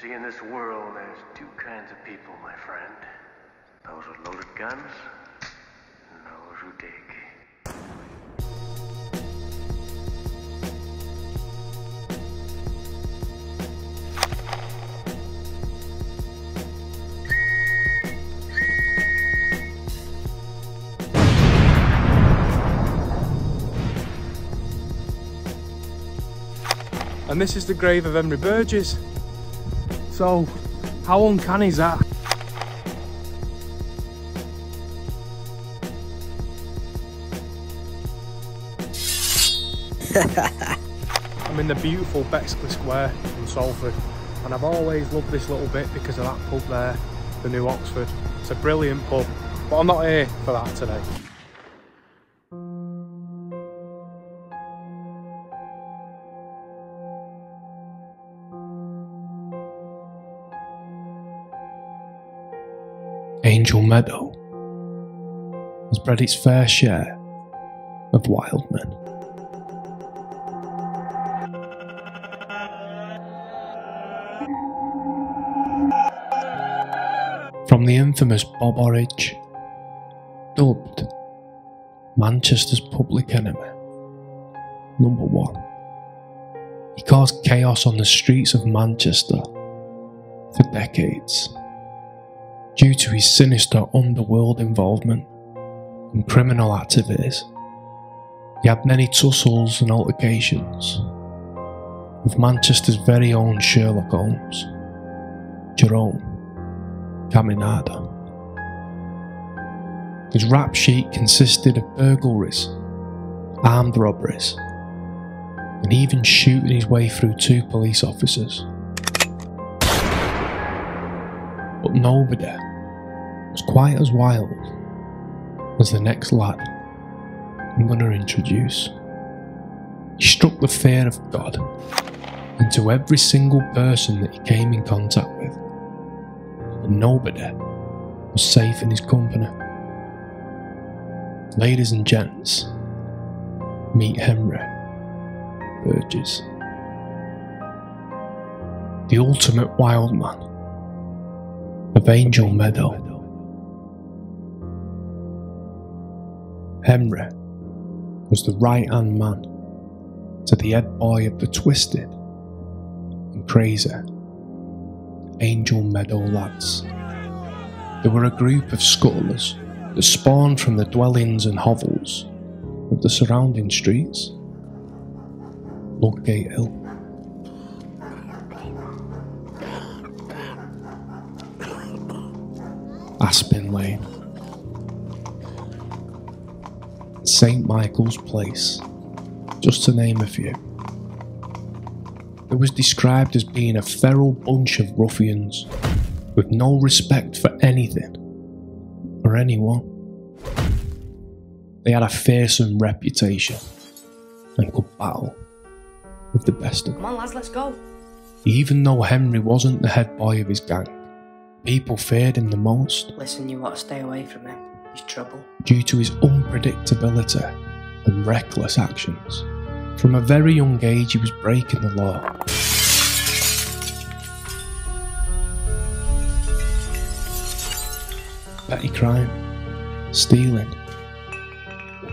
See, in this world, there's two kinds of people, my friend. Those with loaded guns, and those who dig. And this is the grave of Henry Burgess. So, how uncanny is that? I'm in the beautiful Bexley Square in Salford, and I've always loved this little bit because of that pub there, the New Oxford. It's a brilliant pub, but I'm not here for that today. Angel Meadow has bred its fair share of wild men. From the infamous Bob Horridge, dubbed Manchester's public enemy, #1, he caused chaos on the streets of Manchester for decades, due to his sinister underworld involvement in criminal activities. He had many tussles and altercations with Manchester's very own Sherlock Holmes, Jerome Caminada. His rap sheet consisted of burglaries, armed robberies, and even shooting his way through 2 police officers. But nobody was quite as wild as the next lad I'm going to introduce. He struck the fear of God into every single person that he came in contact with, and nobody was safe in his company. Ladies and gents, meet Henry Burgess, the ultimate wild man of Angel Meadow. Henry was the right-hand man to the head boy of the twisted and crazy Angel Meadow Lads. They were a group of scuttlers that spawned from the dwellings and hovels of the surrounding streets, Ludgate Hill. Aspen Lane, St. Michael's Place, just to name a few. It was described as being a feral bunch of ruffians with no respect for anything or anyone. They had a fearsome reputation and could battle with the best of them. Come on lads, let's go. Even though Henry wasn't the head boy of his gang, people feared him the most. Listen, you want to stay away from him. He's trouble. Due to his unpredictability and reckless actions. From a very young age, he was breaking the law. Petty crime, stealing,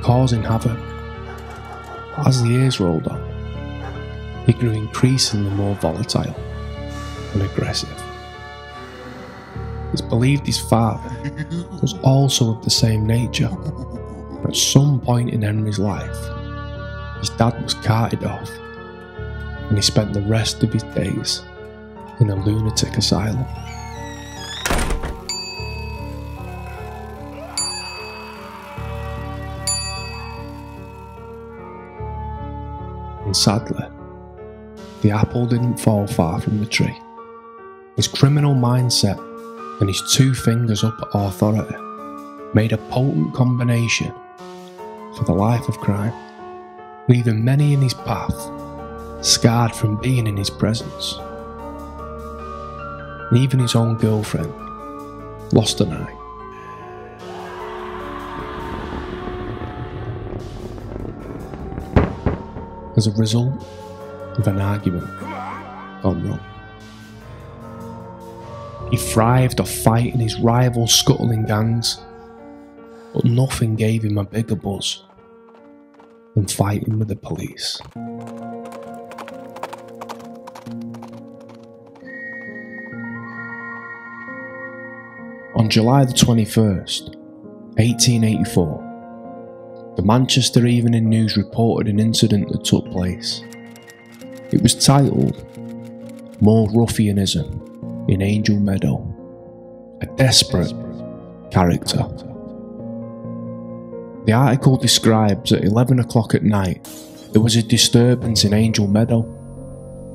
causing havoc. As the years rolled on, he grew increasingly more volatile and aggressive. It's believed his father was also of the same nature. At some point in Henry's life, his dad was carted off, and he spent the rest of his days in a lunatic asylum. And sadly, the apple didn't fall far from the tree. His criminal mindset and his 2 fingers up at authority made a potent combination for the life of crime, leaving many in his path scarred from being in his presence. And even his own girlfriend lost an eye. As a result of an argument gone wrong. He thrived off fighting his rival scuttling gangs, but nothing gave him a bigger buzz than fighting with the police. On July the 21st, 1884, the Manchester Evening News reported an incident that took place. It was titled, "More Ruffianism in Angel Meadow, a Desperate Character." The article describes at 11 o'clock at night, there was a disturbance in Angel Meadow,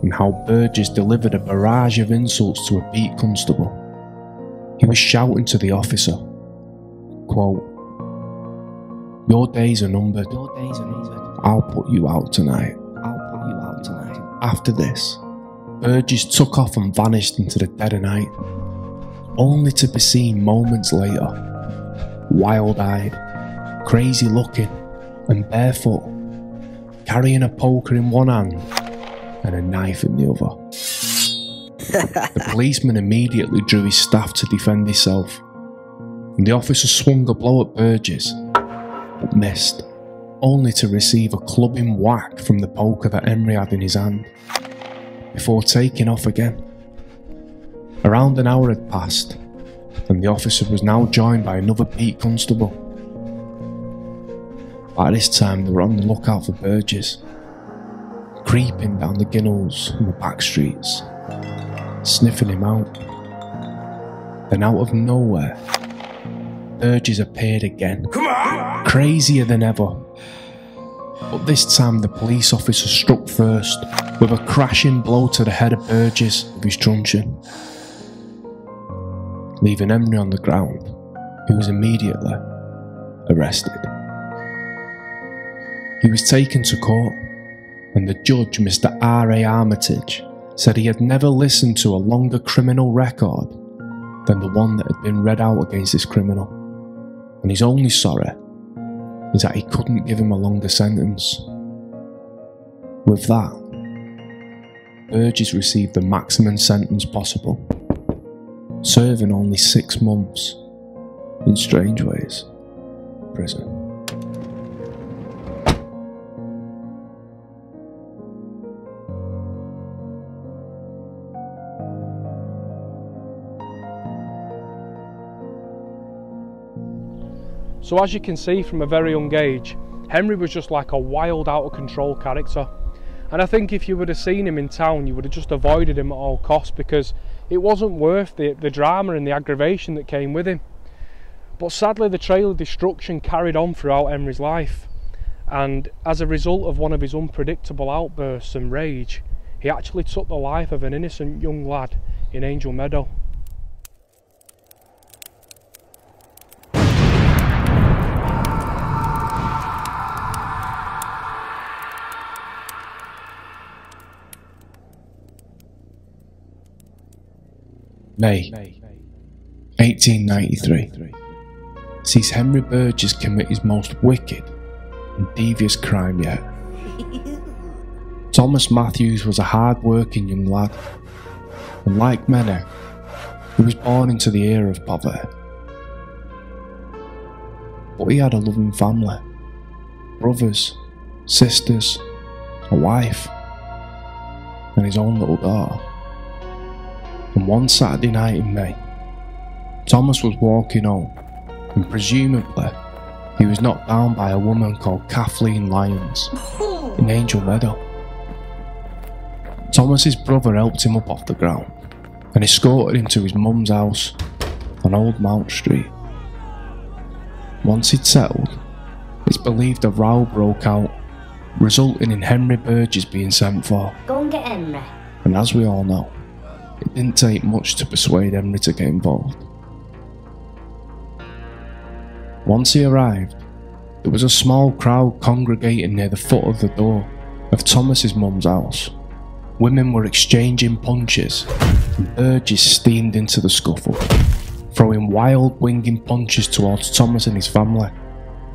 and how Burgess delivered a barrage of insults to a beat constable. He was shouting to the officer, quote, "Your days are numbered. I'll put you out tonight." After this, Burgess took off and vanished into the dead of night, only to be seen moments later, wild-eyed, crazy-looking and barefoot, carrying a poker in one hand and a knife in the other. The policeman immediately drew his staff to defend himself, and the officer swung a blow at Burgess, but missed, only to receive a clubbing whack from the poker that Henry had in his hand, before taking off again. Around an hour had passed, and the officer was now joined by another beat constable. By this time, they were on the lookout for Burgess, creeping down the ginnels and the back streets, sniffing him out. Then out of nowhere, Burgess appeared again, crazier than ever. But this time the police officer struck first, with a crashing blow to the head of Burgess with his truncheon, leaving Henry on the ground, who was immediately arrested. He was taken to court, and the judge, Mr. R.A. Armitage, said he had never listened to a longer criminal record than the one that had been read out against this criminal, and his only sorrow is that he couldn't give him a longer sentence. With that, Burgess received the maximum sentence possible, serving only 6 months in Strangeways prison. So as you can see, from a very young age, Henry was just like a wild, out of control character. And I think if you would have seen him in town, you would have just avoided him at all costs, because it wasn't worth the drama and the aggravation that came with him. But sadly, the trail of destruction carried on throughout Henry's life. And as a result of one of his unpredictable outbursts and rage, he actually took the life of an innocent young lad in Angel Meadow. May 1893 sees Henry Burgess commit his most wicked and devious crime yet. Thomas Matthews was a hard-working young lad, and like many, he was born into the era of poverty. But he had a loving family, brothers, sisters, a wife, and his own little daughter. And one Saturday night in May, Thomas was walking home, and presumably he was knocked down by a woman called Kathleen Lyons in Angel Meadow. Thomas's brother helped him up off the ground and escorted him to his mum's house on Old Mount Street. Once he'd settled, it's believed a row broke out, resulting in Henry Burgess being sent for. Go and get Henry. And as we all know, it didn't take much to persuade Henry to get involved. Once he arrived, there was a small crowd congregating near the foot of the door of Thomas's mum's house. Women were exchanging punches, and Burgess steamed into the scuffle, throwing wild winging punches towards Thomas and his family,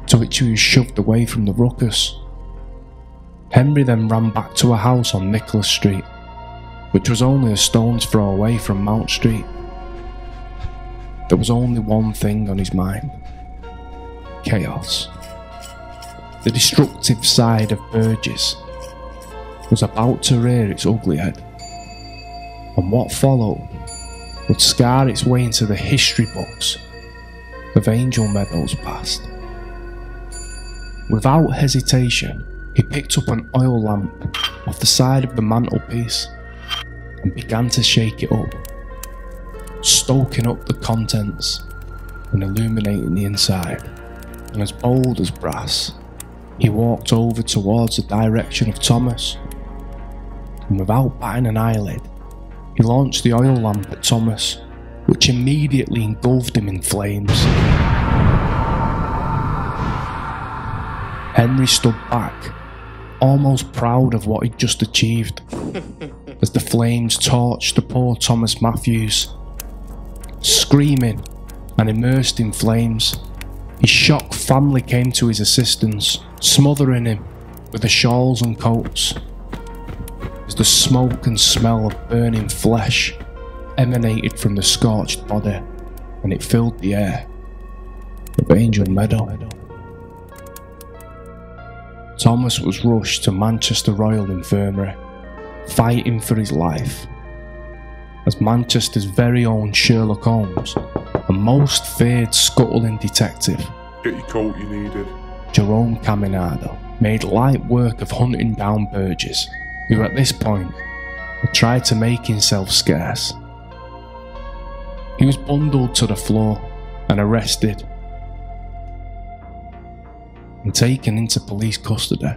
to which he was shoved away from the ruckus. Henry then ran back to a house on Nicholas Street, which was only a stone's throw away from Mount Street, There was only one thing on his mind. Chaos. The destructive side of Burgess was about to rear its ugly head, and what followed would scar its way into the history books of Angel Meadow's past. Without hesitation, he picked up an oil lamp off the side of the mantelpiece and began to shake it up, stoking up the contents and illuminating the inside. And as bold as brass, he walked over towards the direction of Thomas, and without batting an eyelid, he launched the oil lamp at Thomas, which immediately engulfed him in flames. Henry stood back, almost proud of what he'd just achieved, as the flames torched the poor Thomas Matthews. Screaming and immersed in flames, his shocked family came to his assistance, smothering him with the shawls and coats, as the smoke and smell of burning flesh emanated from the scorched body, and it filled the air of Angel Meadow. Thomas was rushed to Manchester Royal Infirmary, fighting for his life, as Manchester's very own Sherlock Holmes, the most feared scuttling detective, get your coat you needed, Jerome Caminada, made light work of hunting down Burgess, who at this point had tried to make himself scarce. He was bundled to the floor and arrested and taken into police custody,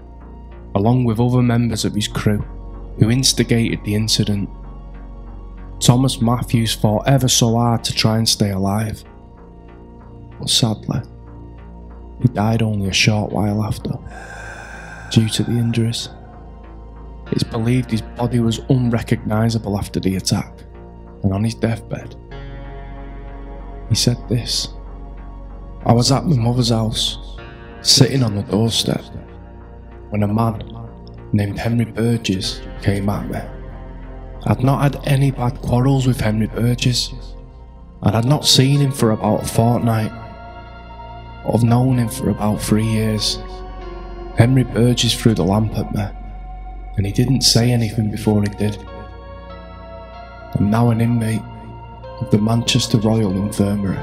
along with other members of his crew who instigated the incident. Thomas Matthews fought ever so hard to try and stay alive, but sadly, he died only a short while after, due to the injuries. It's believed his body was unrecognisable after the attack, and on his deathbed, he said this: "I was at my mother's house, sitting on the doorstep, when a man named Henry Burgess came at me. I'd not had any bad quarrels with Henry Burgess, and I'd not seen him for about a fortnight. I've known him for about 3 years. Henry Burgess threw the lamp at me, and he didn't say anything before he did. I'm now an inmate of the Manchester Royal Infirmary.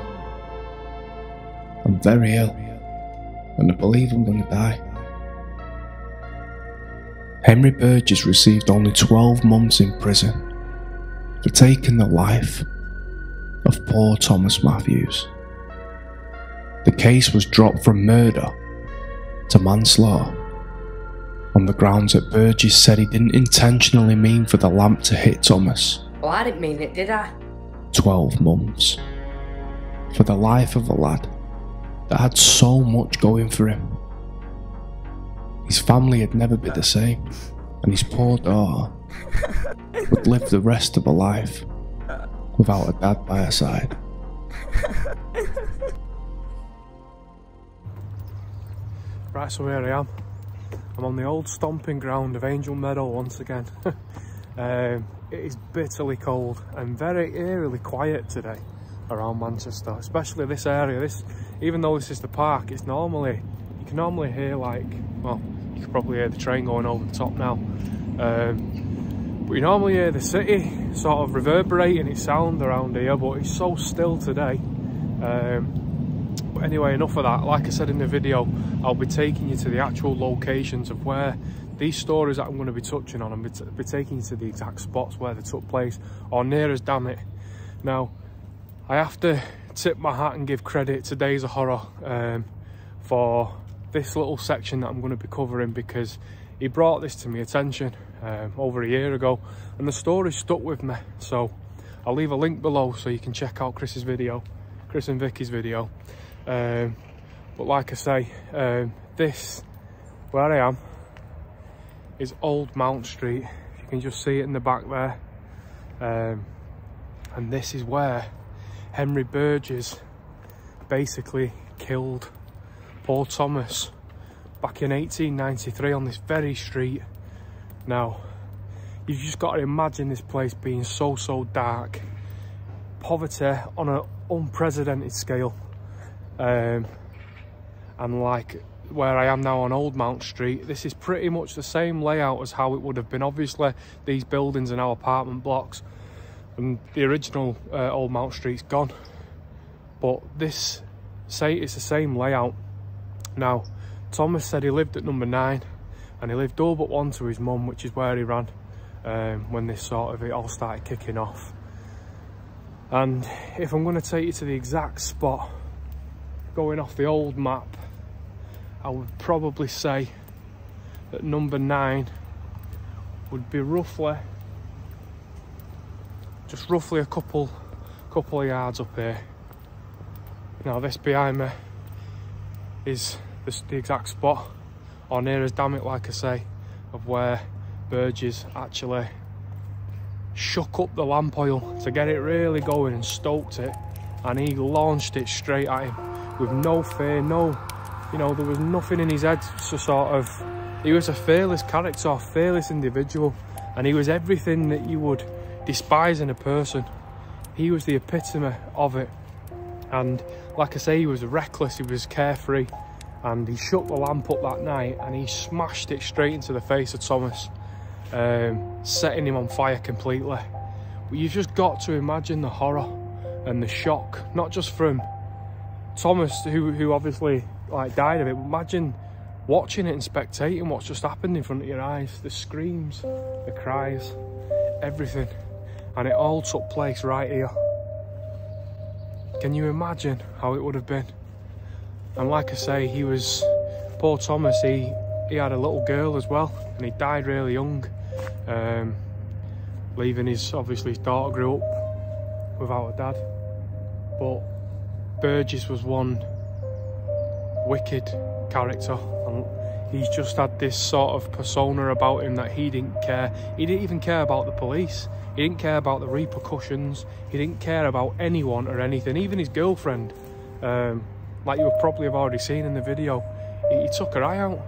I'm very ill, and I believe I'm going to die." Henry Burgess received only 12 months in prison for taking the life of poor Thomas Matthews. The case was dropped from murder to manslaughter on the grounds that Burgess said he didn't intentionally mean for the lamp to hit Thomas. "Well, I didn't mean it, did I?" 12 months for the life of a lad that had so much going for him. His family had never been the same, and his poor daughter would live the rest of her life without a dad by her side. Right, so here I am. I'm on the old stomping ground of Angel Meadow once again. It is bitterly cold and very eerily quiet today around Manchester, especially this area. Even though this is the park, it's normally, you can normally hear, like, well, you can probably hear the train going over the top now, but you normally hear the city sort of reverberating its sound around here, but it's so still today. But anyway, enough of that. Like I said in the video, I'll be taking you to the actual locations of where these stories that I'm going to be touching on, and be taking you to the exact spots where they took place, or near as damn it. Now, I have to tip my hat and give credit to Days of Horror for this little section that I'm going to be covering, because he brought this to my attention over a year ago, and the story stuck with me. So I'll leave a link below so you can check out Chris's video, Chris and Vicky's video. But like I say, this, where I am, is Old Mount Street. You can just see it in the back there, and this is where Henry Burgess basically killed poor Thomas back in 1893 on this very street. Now, you've just got to imagine this place being so dark. poverty on an unprecedented scale. And like where I am now on Old Mount Street, this is pretty much the same layout as how it would have been. Obviously, these buildings are now apartment blocks, and the original Old Mount Street's gone. But this, say it's the same layout. Now, Thomas said he lived at number 9, and he lived all but one to his mum, which is where he ran when this sort of it all started kicking off. And if I'm going to take you to the exact spot, going off the old map, I would probably say that number 9 would be roughly, just roughly a couple of yards up here. Now this behind me is the exact spot, or near as damn it, like I say, of where Burgess actually shook up the lamp oil to get it really going and stoked it, and he launched it straight at him with no fear, no, you know, there was nothing in his head to sort of, he was a fearless character, a fearless individual, and he was everything that you would despise in a person. He was the epitome of it. And like I say, he was reckless, he was carefree, and he shook the lamp up that night and he smashed it straight into the face of Thomas, setting him on fire completely. But you've just got to imagine the horror and the shock, not just from Thomas, who obviously like died of it, but imagine watching it and spectating what's just happened in front of your eyes, the screams, the cries, everything. And it all took place right here. Can you imagine how it would have been? And like I say, he was, poor Thomas, he had a little girl as well, and he died really young, leaving his, obviously his daughter grew up without a dad. But Burgess was one wicked character, and he's just had this sort of persona about him that he didn't care. He didn't even care about the police. He didn't care about the repercussions. He didn't care about anyone or anything, even his girlfriend. Like you would probably have already seen in the video, he took her eye out.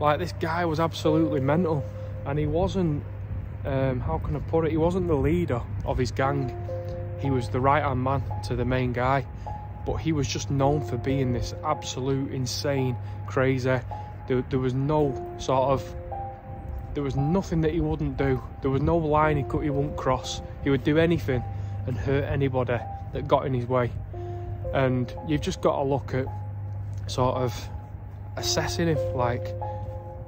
Like, this guy was absolutely mental, and he wasn't, how can I put it, he wasn't the leader of his gang. He was the right-hand man to the main guy, but he was just known for being this absolute insane, crazy, there was no sort of, there was nothing that he wouldn't do. There was no line he wouldn't cross. He would do anything and hurt anybody that got in his way. And you've just got to look at sort of assessing him. Like,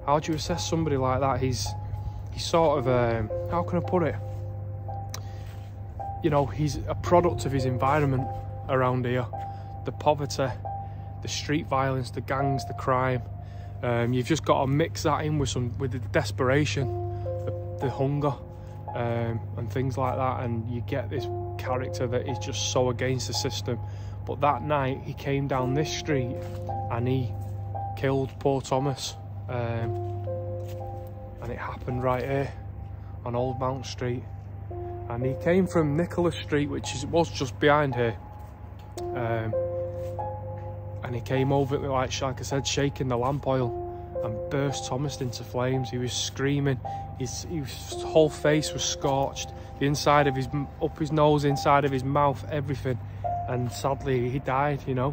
how do you assess somebody like that? He's sort of, how can I put it? You know, he's a product of his environment around here. The poverty, the street violence, the gangs, the crime. You've just got to mix that in with the desperation, the hunger, and things like that, and you get this character that is just so against the system. But that night he came down this street and he killed poor Thomas, and it happened right here on Old Mount Street. And he came from Nicholas Street, which was just behind here, and he came over, like I said, shaking the lamp oil, and burst Thomas into flames. He was screaming, his whole face was scorched, the inside of his, up his nose, inside of his mouth, everything. And sadly he died, you know,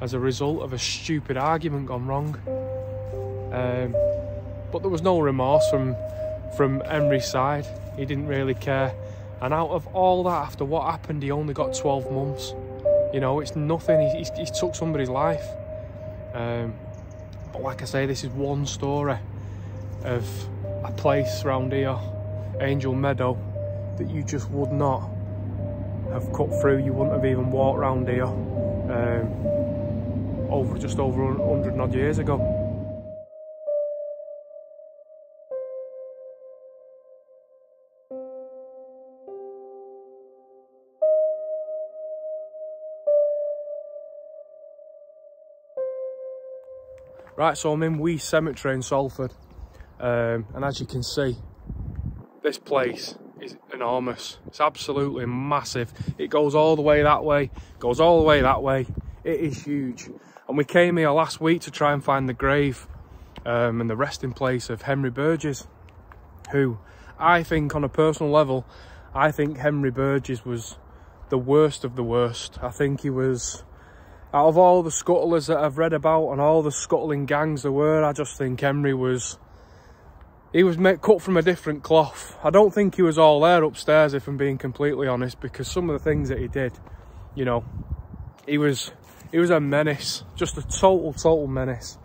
as a result of a stupid argument gone wrong. But there was no remorse from Henry's side. He didn't really care. And out of all that, after what happened, he only got 12 months. You know, it's nothing. He took somebody's life. But like I say, this is one story of a place around here, Angel Meadow, that you just would not have cut through. You wouldn't have even walked around here just over 100 and odd years ago. Right, so I'm in Wee Cemetery in Salford, and as you can see, this place is enormous. It's absolutely massive. It goes all the way that way, goes all the way that way. It is huge. And we came here last week to try and find the grave and the resting place of Henry Burgess, who I think, on a personal level, I think Henry Burgess was the worst of the worst. I think he was, out of all the scuttlers that I've read about and all the scuttling gangs there were, I just think Henry was, he was cut from a different cloth. I don't think he was all there upstairs, if I'm being completely honest, because some of the things that he did, you know, he was a menace, just a total menace.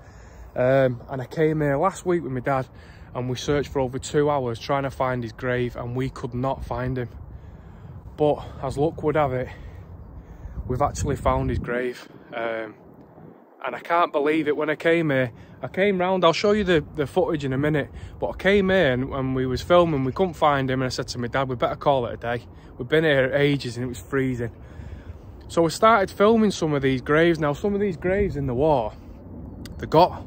And I came here last week with my dad and we searched for over 2 hours trying to find his grave, and we could not find him. But as luck would have it, we've actually found his grave. And I can't believe it. When I came here, I came round, I'll show you the footage in a minute, but I came here and we was filming, we couldn't find him, and I said to my dad, we better call it a day. We've been here ages and it was freezing. So we started filming some of these graves. Now, some of these graves in the war, they got,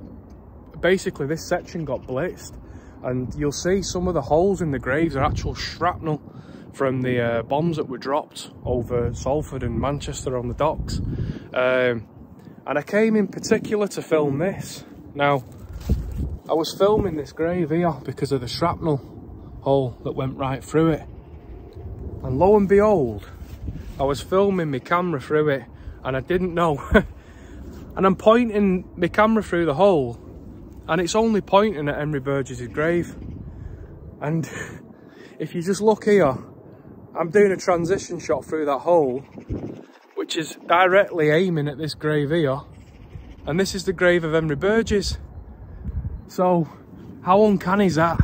basically this section got blitzed, and you'll see some of the holes in the graves are actual shrapnel from the bombs that were dropped over Salford and Manchester on the docks. And I came in particular to film this. Now, I was filming this grave here because of the shrapnel hole that went right through it. And lo and behold, I was filming my camera through it and I didn't know. And I'm pointing my camera through the hole and it's only pointing at Henry Burgess's grave. And if you just look here, I'm doing a transition shot through that hole, which is directly aiming at this grave here. And this is the grave of Henry Burgess. So how uncanny is that?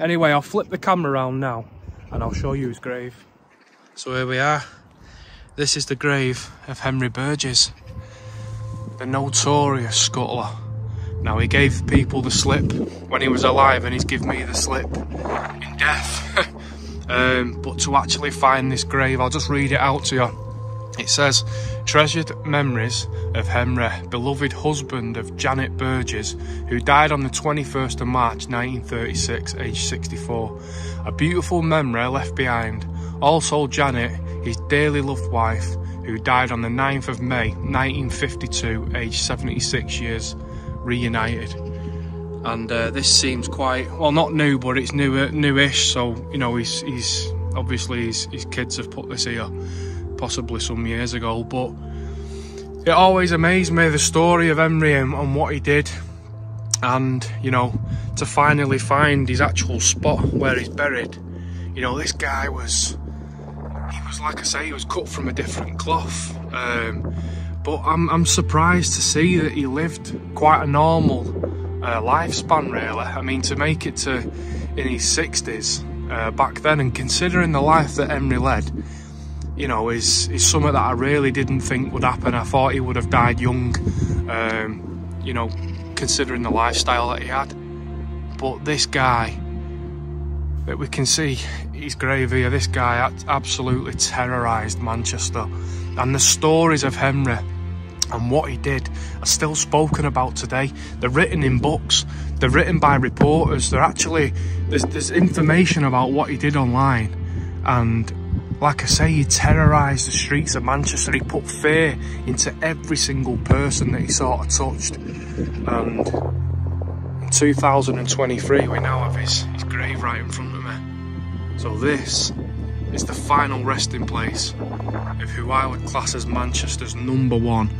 Anyway, I'll flip the camera around now and I'll show you his grave. So here we are. This is the grave of Henry Burgess, the notorious scuttler. Now, he gave people the slip when he was alive and he's given me the slip in death. But to actually find this grave, I'll just read it out to you. It says, "Treasured memories of Henry, beloved husband of Janet Burgess, who died on the 21st of March 1936, aged 64. A beautiful memory left behind. Also Janet, his dearly loved wife, who died on the 9th of May 1952, aged 76 years, reunited." And this seems quite, well, not new, but it's newish. So, you know, he's obviously his kids have put this here, possibly some years ago. But it always amazed me, the story of Henry and what he did, and you know, to finally find his actual spot where he's buried. You know, this guy was, like I say, he was cut from a different cloth, but I'm surprised to see that he lived quite a normal lifespan, really. I mean, to make it to in his 60s back then, and considering the life that Henry led, you know, is something that I really didn't think would happen. I thought he would have died young, you know, considering the lifestyle that he had. But this guy, that we can see his grave here, this guy absolutely terrorised Manchester, and the stories of Henry and what he did are still spoken about today. They're written in books, they're written by reporters, they're actually, there's information about what he did online. And like I say, he terrorised the streets of Manchester. He put fear into every single person that he sort of touched. And in 2023 we now have his grave right in front of me. So this is the final resting place of who I would class as Manchester's #1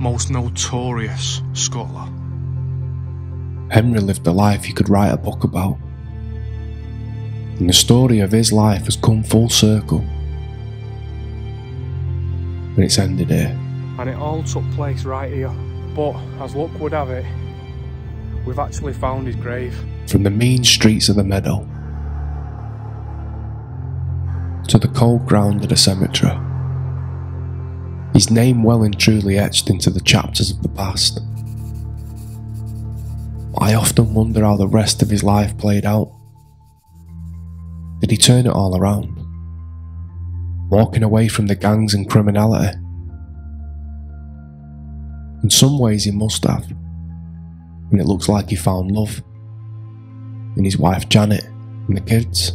most notorious scuttler. Henry lived a life he could write a book about, and the story of his life has come full circle, but it's ended here. And it all took place right here, but as luck would have it, we've actually found his grave. From the mean streets of the meadow to the cold ground of the cemetery, his name well and truly etched into the chapters of the past. I often wonder how the rest of his life played out. Did he turn it all around, walking away from the gangs and criminality? In some ways he must have, and it looks like he found love in his wife Janet and the kids.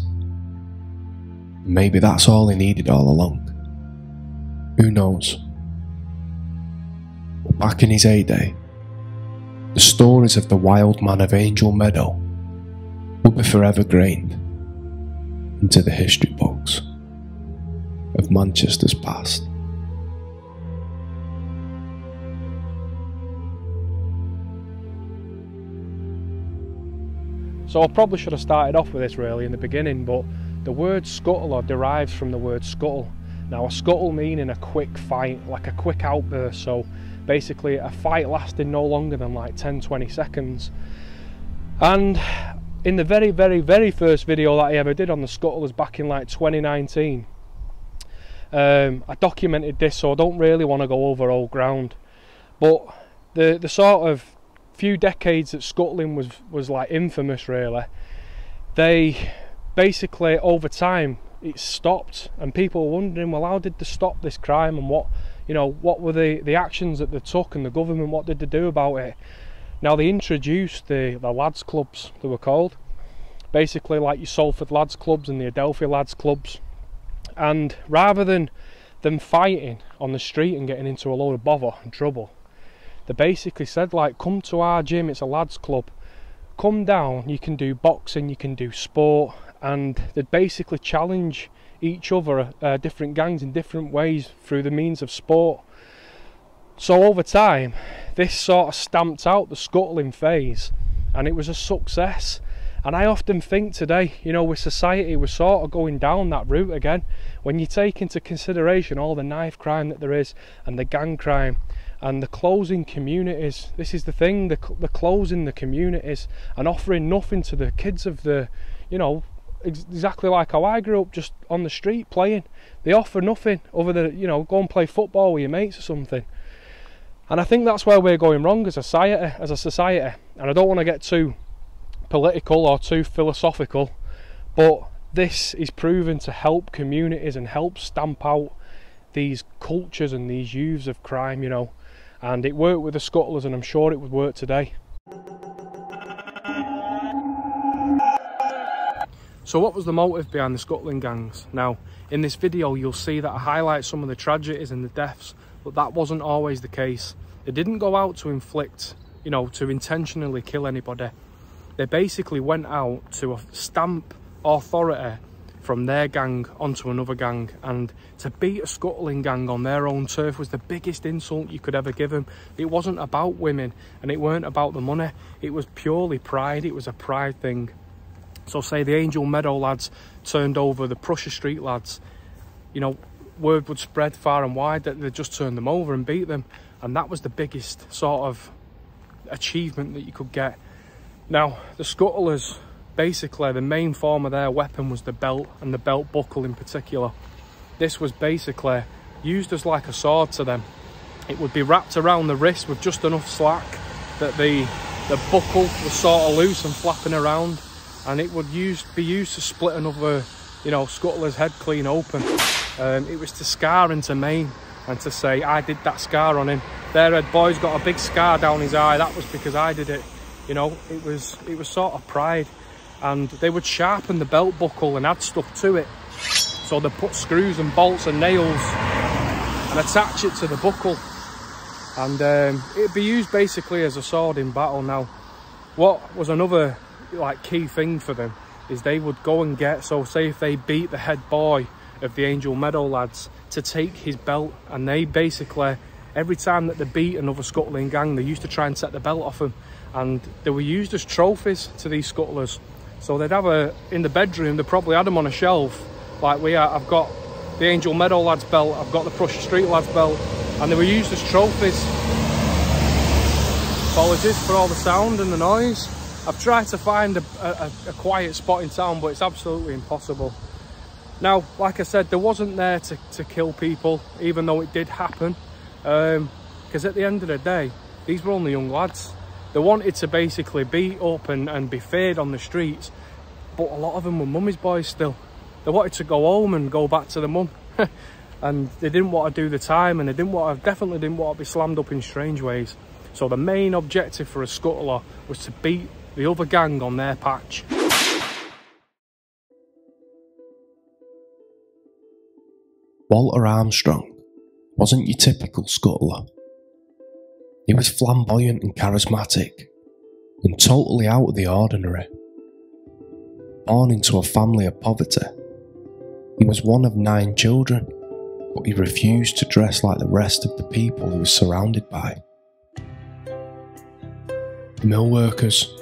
Maybe that's all he needed all along. Who knows? But back in his heyday, the stories of the wild man of Angel Meadow will be forever grained into the history books. of Manchester's past. So I probably should have started off with this really in the beginning, but the word scuttler derives from the word scuttle. Now a scuttle meaning a quick fight, like a quick outburst, so basically a fight lasting no longer than like 10-20 seconds. And in the very first video that I ever did on the scuttlers back in like 2019, I documented this, so I don't really want to go over old ground, but the sort of few decades that scuttling was like infamous really, they basically over time it stopped, and people were wondering, well, how did they stop this crime, and what, you know, what were the actions that they took, and the government, what did they do about it? Now they introduced the lads clubs, they were called, basically like your Salford lads clubs and the Adelphi lads clubs, and rather than them fighting on the street and getting into a load of bother and trouble, they basically said, like, come to our gym, it's a lads club, come down, you can do boxing, you can do sport, and they'd basically challenge each other, different gangs in different ways through the means of sport. So over time this sort of stamped out the scuttling phase, and it was a success. And I often think today, you know, with society, we're sort of going down that route again when you take into consideration all the knife crime that there is, and the gang crime, and the closing communities. This is the thing, the closing the communities and offering nothing to the kids of the, you know, exactly like how I grew up, just on the street playing. They offer nothing other than, you know, go and play football with your mates or something. And I think that's where we're going wrong as a society. And I don't want to get too political or too philosophical, but this is proven to help communities and help stamp out these cultures and these youths of crime, you know. And it worked with the scuttlers, and I'm sure it would work today. So what was the motive behind the scuttling gangs? Now, in this video you'll see that I highlight some of the tragedies and the deaths, but that wasn't always the case. They didn't go out to inflict, you know, to intentionally kill anybody. They basically went out to stamp authority from their gang onto another gang, and to beat a scuttling gang on their own turf was the biggest insult you could ever give them. It wasn't about women, and it weren't about the money, it was purely pride, it was a pride thing. So say the Angel Meadow lads turned over the Prussia Street lads, you know, word would spread far and wide that they just turned them over and beat them, and that was the biggest sort of achievement that you could get. Now the scuttlers, basically the main form of their weapon was the belt, and the belt buckle in particular. This was basically used as like a sword to them. It would be wrapped around the wrist with just enough slack that the buckle was sort of loose and flapping around, and it would be used to split another, you know, scuttler's head clean open. It was to scar and to maim, and to say, I did that scar on him, their head boy's got a big scar down his eye, that was because I did it. You know, it was sort of pride. And they would sharpen the belt buckle and add stuff to it. So they put screws and bolts and nails and attach it to the buckle. And it'd be used basically as a sword in battle. Now, what was another like key thing for them is they would go and get, so say if they beat the head boy of the Angel Meadow lads, to take his belt. And they basically, every time that they beat another scuttling gang, they used to try and set the belt off them. And they were used as trophies to these scuttlers. So they'd have in the bedroom, they probably had them on a shelf, like I've got the Angel Meadow lads belt, I've got the Prussia Street lads belt, and they were used as trophies. Apologies for all the sound and the noise. I've tried to find a quiet spot in town, but it's absolutely impossible. Now, like I said, they wasn't there to kill people, even though it did happen, because at the end of the day, these were only young lads. They wanted to basically beat up and be feared on the streets, but a lot of them were mummy's boys still. They wanted to go home and go back to the mum. And they didn't want to do the time, and they definitely didn't want to be slammed up in strange ways. So the main objective for a scuttler was to beat the other gang on their patch. Walter Armstrong wasn't your typical scuttler. He was flamboyant and charismatic, and totally out of the ordinary. Born into a family of poverty, he was one of 9 children but he refused to dress like the rest of the people he was surrounded by. Mill workers,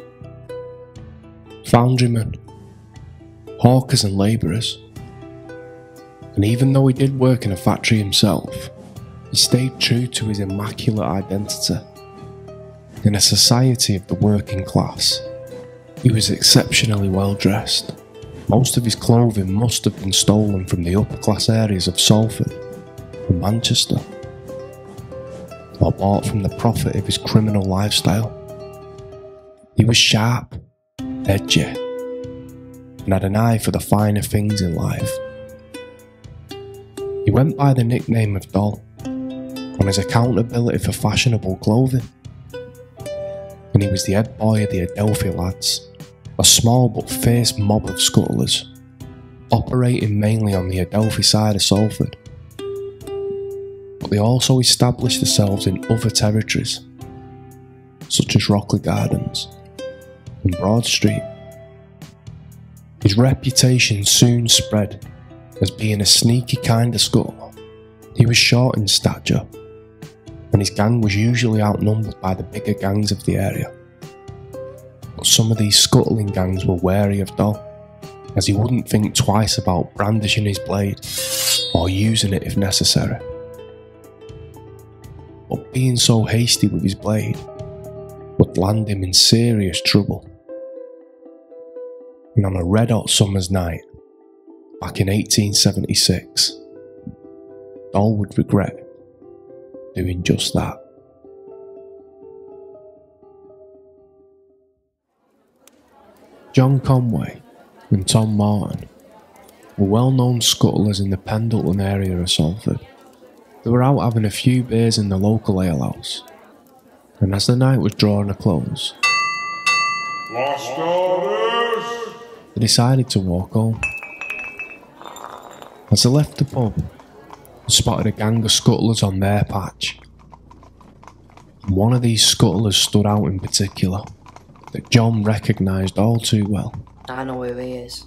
foundrymen, hawkers and labourers. And even though he did work in a factory himself, he stayed true to his immaculate identity. In a society of the working class, he was exceptionally well dressed. Most of his clothing must have been stolen from the upper class areas of Salford and Manchester, or bought from the profit of his criminal lifestyle. He was sharp, edgy, and had an eye for the finer things in life. He went by the nickname of Doll, on his accountability for fashionable clothing, and he was the head boy of the Adelphi lads, a small but fierce mob of scuttlers, operating mainly on the Adelphi side of Salford, but they also established themselves in other territories, such as Rockley Gardens and Broad Street. His reputation soon spread as being a sneaky kind of scuttler. He was short in stature, and his gang was usually outnumbered by the bigger gangs of the area. But some of these scuttling gangs were wary of Doll, as he wouldn't think twice about brandishing his blade or using it if necessary. But being so hasty with his blade would land him in serious trouble. And on a red-hot summer's night, back in 1876, Doll would regret doing just that. John Conway and Tom Morton were well-known scuttlers in the Pendleton area of Salford. They were out having a few beers in the local alehouse, and as the night was drawing to close, last orders, they decided to walk home. As they left the pub, they spotted a gang of scuttlers on their patch. And one of these scuttlers stood out in particular, that John recognised all too well. I know who he is.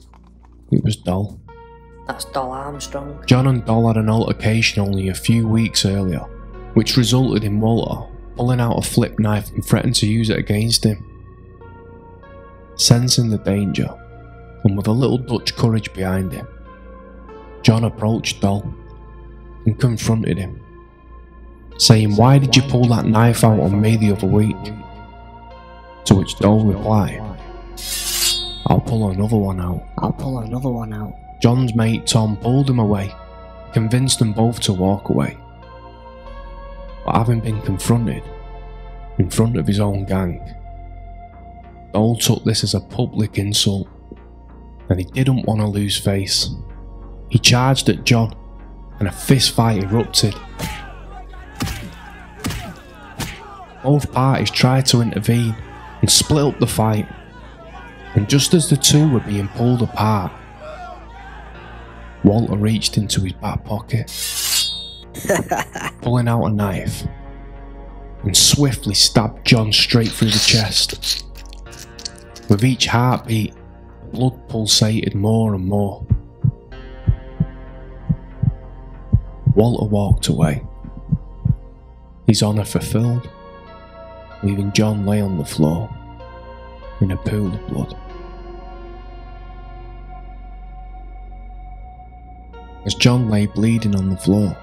It was Doll. That's Doll Armstrong. John and Doll had an altercation only a few weeks earlier, which resulted in Walter pulling out a flip knife and threatened to use it against him. Sensing the danger, and with a little Dutch courage behind him, John approached Doll and confronted him, saying, "Why did you pull that knife out on me the other week?" To which Doll replied, I'll pull another one out. John's mate Tom pulled him away, convinced them both to walk away. But having been confronted in front of his own gang, Doll took this as a public insult, and he didn't want to lose face. He charged at John, and a fist fight erupted. Both parties tried to intervene and split up the fight, and just as the two were being pulled apart, Walter reached into his back pocket, pulling out a knife, and swiftly stabbed John straight through the chest. With each heartbeat, blood pulsated more and more. Walter walked away, his honour fulfilled, leaving John lay on the floor in a pool of blood. As John lay bleeding on the floor,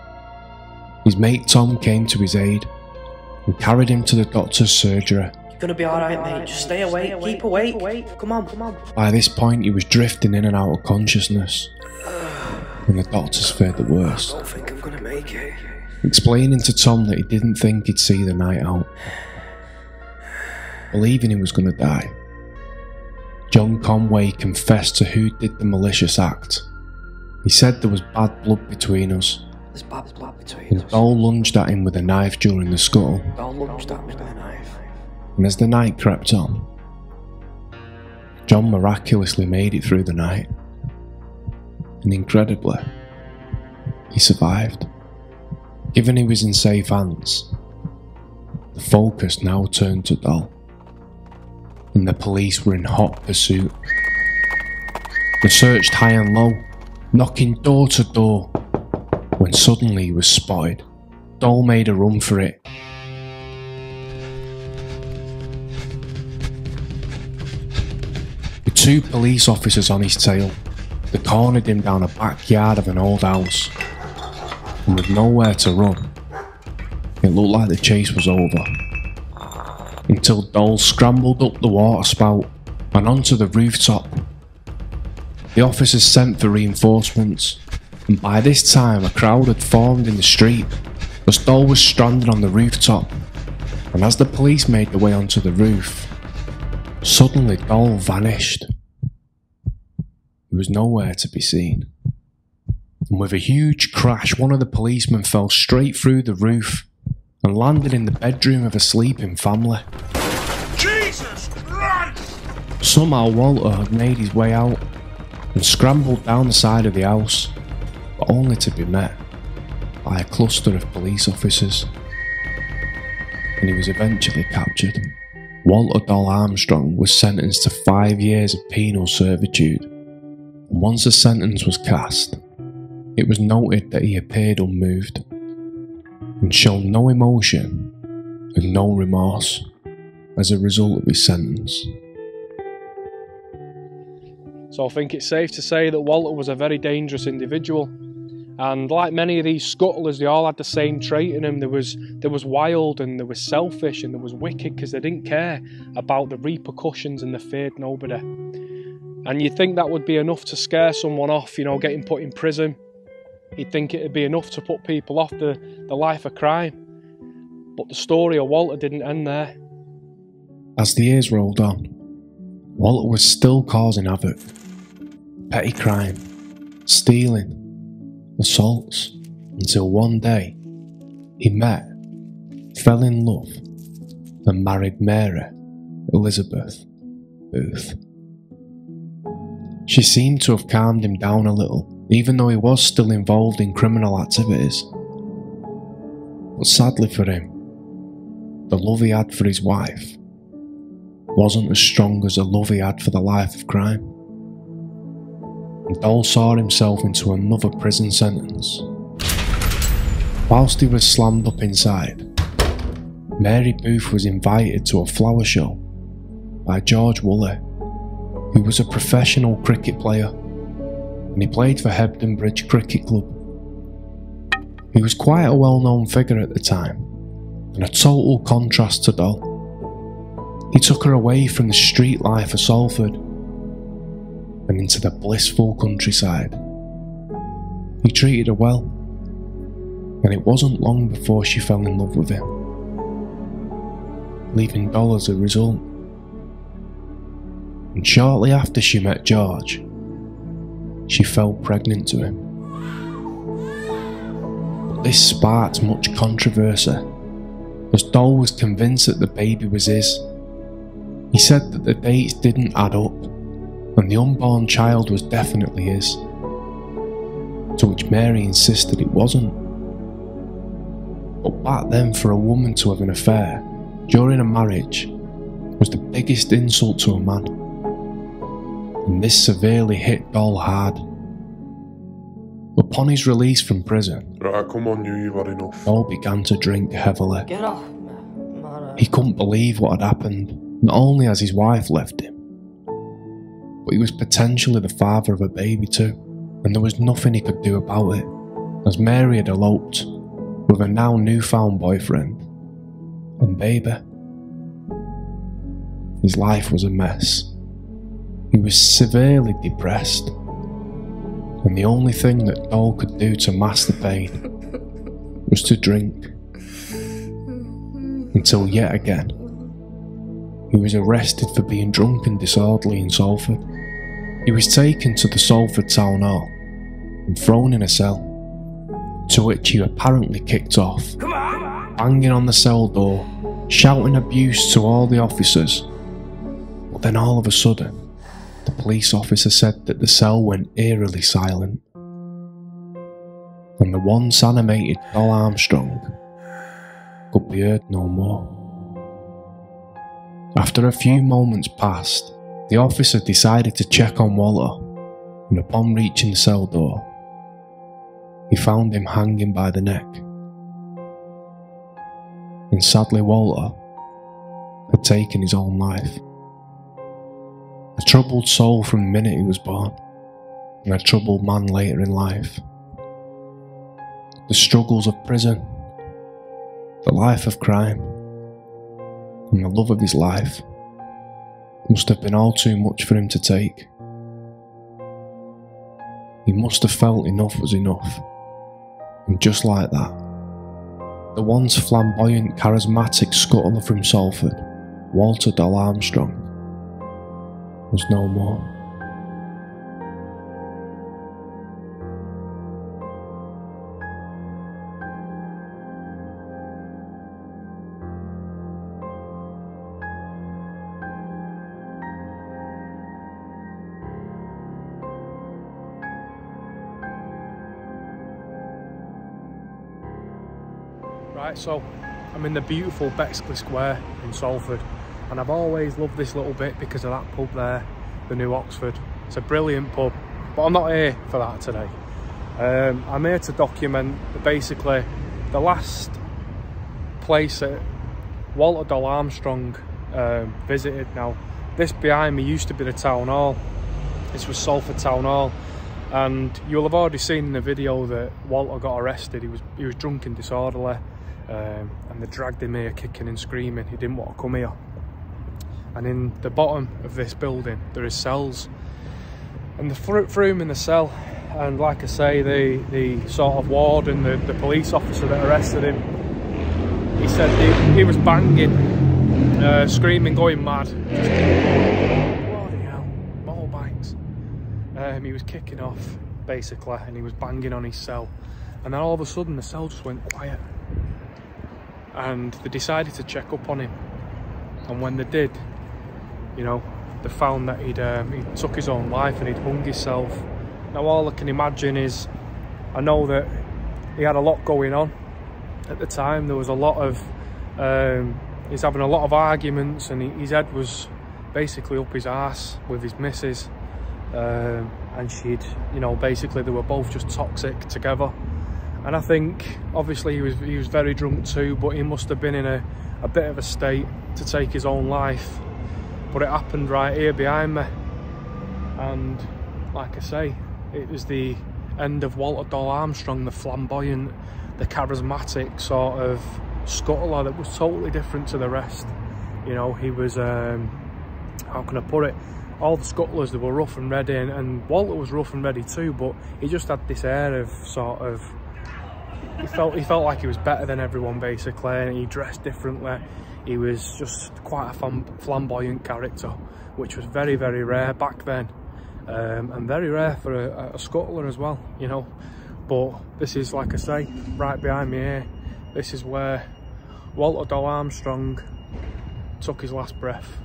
his mate Tom came to his aid and carried him to the doctor's surgery. "You're gonna be alright, mate, just stay awake, keep awake, come on. By this point he was drifting in and out of consciousness, and the doctors feared the worst. "I don't think I'm gonna make it," explaining to Tom that he didn't think he'd see the night out. Believing he was going to die, John Conway confessed to who did the malicious act. He said there was bad blood between us. And Doll lunged at him with a knife during the scuttle. And as the night crept on, John miraculously made it through the night. And incredibly, he survived. Given he was in safe hands, the focus now turned to Doll, and the police were in hot pursuit. They searched high and low, knocking door to door, when suddenly he was spotted. Dole made a run for it. With two police officers on his tail, they cornered him down a backyard of an old house, and with nowhere to run, it looked like the chase was over, until Dole scrambled up the water spout and onto the rooftop. The officers sent for reinforcements, and by this time a crowd had formed in the street, as Dole was stranded on the rooftop, and as the police made their way onto the roof, suddenly Dole vanished. He was nowhere to be seen, and with a huge crash one of the policemen fell straight through the roof and landed in the bedroom of a sleeping family. Jesus Christ! Somehow Walter had made his way out and scrambled down the side of the house, but only to be met by a cluster of police officers, and he was eventually captured. Walter Dole Armstrong was sentenced to 5 years of penal servitude, and once the sentence was cast, it was noted that he appeared unmoved and showed no emotion and no remorse as a result of his sentence. So I think it's safe to say that Walter was a very dangerous individual, and like many of these scuttlers, they all had the same trait in them. There was wild, and there was selfish, and there was wicked, because they didn't care about the repercussions and they feared nobody. And you'd think that would be enough to scare someone off, you know, getting put in prison. You'd think it'd be enough to put people off the life of crime. But the story of Walter didn't end there. As the years rolled on, Walter was still causing havoc. Petty crime, stealing, assaults, until one day he met, fell in love, and married Mary Elizabeth Booth. She seemed to have calmed him down a little, even though he was still involved in criminal activities. But sadly for him, the love he had for his wife wasn't as strong as the love he had for the life of crime. And Dole saw himself into another prison sentence. Whilst he was slammed up inside, Mary Booth was invited to a flower show by George Woolley, who was a professional cricket player, and he played for Hebden Bridge Cricket Club. He was quite a well-known figure at the time, and a total contrast to Dole. He took her away from the street life of Salford and into the blissful countryside. He treated her well, and it wasn't long before she fell in love with him, leaving Dole as a result. And shortly after she met George, she fell pregnant to him. But this sparked much controversy, as Dole was convinced that the baby was his. He said that the dates didn't add up, and the unborn child was definitely his, to which Mary insisted it wasn't. But back then, for a woman to have an affair during a marriage was the biggest insult to a man, and this severely hit Dole hard. Upon his release from prison, right, come on, you've had enough. Dole began to drink heavily. Get off, man. Right. He couldn't believe what had happened, not only as his wife left him, but he was potentially the father of a baby too, and there was nothing he could do about it, as Mary had eloped with her now newfound boyfriend and baby. His life was a mess. He was severely depressed, and the only thing that Dole could do to mask the pain was to drink, until yet again he was arrested for being drunk and disorderly in Salford. He was taken to the Salford Town Hall and thrown in a cell, to which he apparently kicked off, banging on the cell door, shouting abuse to all the officers. But then all of a sudden, the police officer said that the cell went eerily silent, and the once animated Dole Armstrong could be heard no more. After a few moments passed, the officer decided to check on Walter, and upon reaching the cell door, he found him hanging by the neck. And sadly, Walter had taken his own life. A troubled soul from the minute he was born, and a troubled man later in life. The struggles of prison, the life of crime, and the love of his life must have been all too much for him to take. He must have felt enough was enough, and just like that, the once flamboyant, charismatic scuttler from Salford, Walter Doll Armstrong, was no more. Right, so I'm in the beautiful Bexley Square in Salford, and I've always loved this little bit because of that pub there, the New Oxford. It's a brilliant pub, but I'm not here for that today. I'm here to document basically the last place that Walter Doll Armstrong visited. Now, this behind me used to be the town hall. This was Salford Town Hall, and you'll have already seen in the video that Walter got arrested. He was drunk and disorderly, and they dragged him here kicking and screaming. He didn't want to come here. And in the bottom of this building there is cells, and they threw him in the cell, and like I say, the sort of warden, the police officer that arrested him, he said he was banging, screaming, going mad. Bloody hell, ball bangs. He was kicking off basically, and he was banging on his cell, and then all of a sudden the cell just went quiet, and they decided to check up on him. And when they did, you know, they found that he took his own life and he'd hung himself. Now, all I can imagine is, I know that he had a lot going on at the time. There was a lot of, he's having a lot of arguments, and his head was basically up his arse with his missus. And she'd, you know, basically they were both just toxic together. And I think, obviously, he was very drunk too, but he must have been in a bit of a state to take his own life. But it happened right here behind me, and like I say, it was the end of Walter Doll Armstrong, the flamboyant, the charismatic sort of scuttler that was totally different to the rest. You know, he was, how can I put it, all the scuttlers, they were rough and ready, and Walter was rough and ready too, but he just had this air of sort of, he felt like he was better than everyone basically, and he dressed differently. He was just quite a flamboyant character, which was very, very rare back then, and very rare for a scuttler as well, you know. But this is, like I say, right behind me here, this is where Walter Doll Armstrong took his last breath.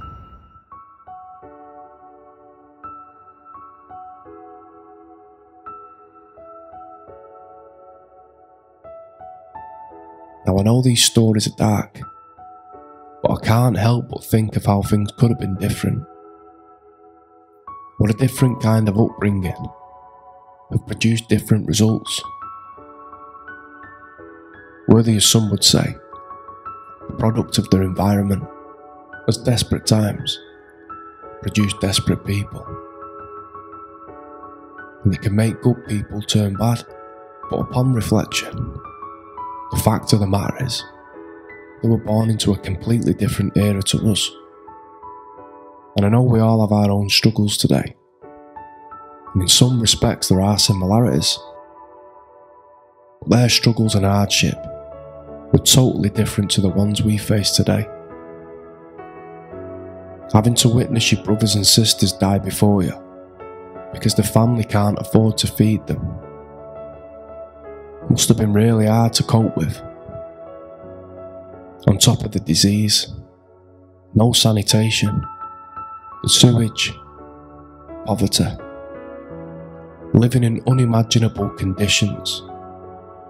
Now, I know these stories are dark, but I can't help but think of how things could have been different. What a different kind of upbringing have produced different results. Worthy, as some would say, the product of their environment, as desperate times produce desperate people. And it can make good people turn bad, but upon reflection, the fact of the matter is, they were born into a completely different era to us. And I know we all have our own struggles today, and in some respects there are similarities, but their struggles and hardship were totally different to the ones we face today. Having to witness your brothers and sisters die before you because the family can't afford to feed them must have been really hard to cope with. On top of the disease, no sanitation, the sewage, poverty, living in unimaginable conditions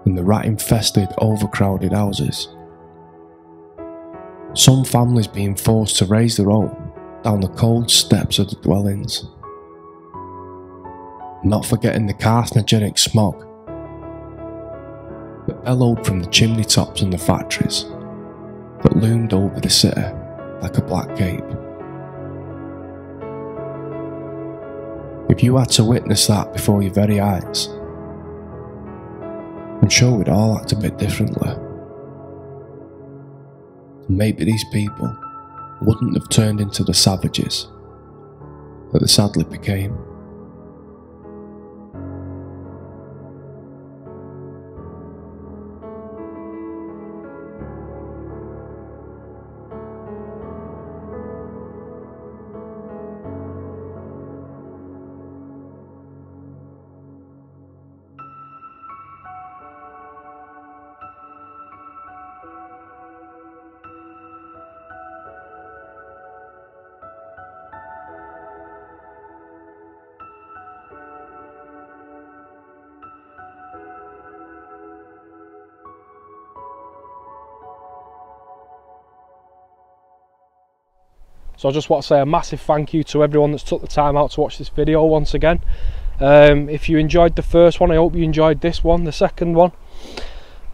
in the rat-infested, overcrowded houses. Some families being forced to raise their own down the cold steps of the dwellings. Not forgetting the carcinogenic smog that bellowed from the chimney tops and the factories, that loomed over the city like a black cape. If you had to witness that before your very eyes, I'm sure we'd all act a bit differently. And maybe these people wouldn't have turned into the savages that they sadly became. So I just want to say a massive thank you to everyone that's took the time out to watch this video once again. If you enjoyed the first one, I hope you enjoyed this one, the second one.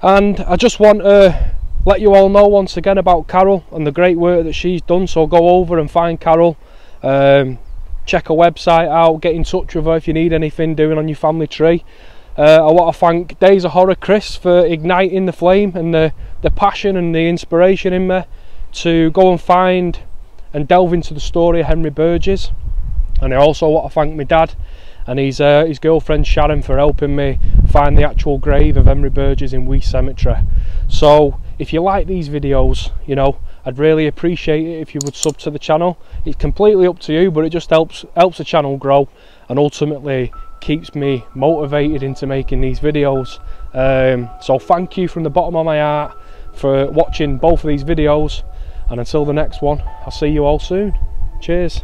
And I just want to let you all know once again about Carole and the great work that she's done. So go over and find Carole, check her website out, get in touch with her if you need anything doing on your family tree. I want to thank Days of Horror Chris for igniting the flame and the passion and the inspiration in me to go and find and delve into the story of Henry Burgess. And I also want to thank my dad and his girlfriend Sharon for helping me find the actual grave of Henry Burgess in Wee Cemetery. So if you like these videos, you know, I'd really appreciate it if you would sub to the channel. It's completely up to you, but it just helps the channel grow and ultimately keeps me motivated into making these videos. So thank you from the bottom of my heart for watching both of these videos. And until the next one, I'll see you all soon. Cheers.